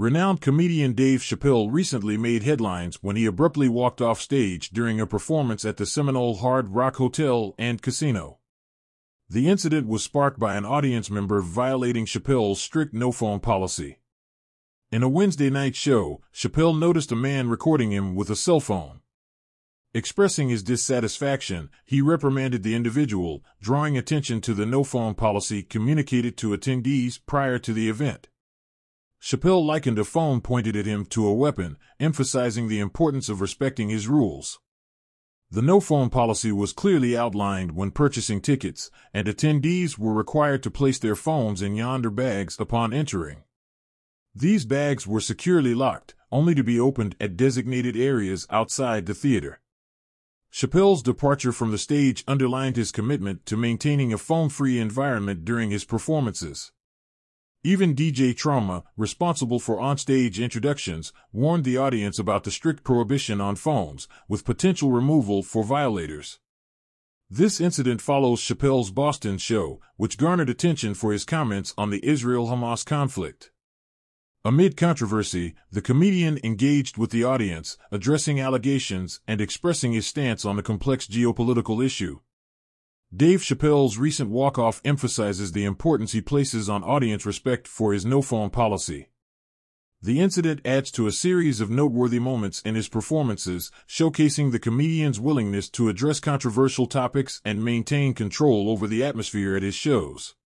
Renowned comedian Dave Chappelle recently made headlines when he abruptly walked off stage during a performance at the Seminole Hard Rock Hotel and Casino. The incident was sparked by an audience member violating Chappelle's strict no-phone policy. In a Wednesday night show, Chappelle noticed a man recording him with a cell phone. Expressing his dissatisfaction, he reprimanded the individual, drawing attention to the no-phone policy communicated to attendees prior to the event. Chappelle likened a phone pointed at him to a weapon, emphasizing the importance of respecting his rules. The no-phone policy was clearly outlined when purchasing tickets, and attendees were required to place their phones in Yondr bags upon entering. These bags were securely locked, only to be opened at designated areas outside the theater. Chappelle's departure from the stage underlined his commitment to maintaining a phone-free environment during his performances. Even DJ Trauma, responsible for onstage introductions, warned the audience about the strict prohibition on phones, with potential removal for violators. This incident follows Chappelle's Boston show, which garnered attention for his comments on the Israel-Hamas conflict. Amid controversy, the comedian engaged with the audience, addressing allegations and expressing his stance on the complex geopolitical issue. Dave Chappelle's recent walk-off emphasizes the importance he places on audience respect for his no-phone policy. The incident adds to a series of noteworthy moments in his performances, showcasing the comedian's willingness to address controversial topics and maintain control over the atmosphere at his shows.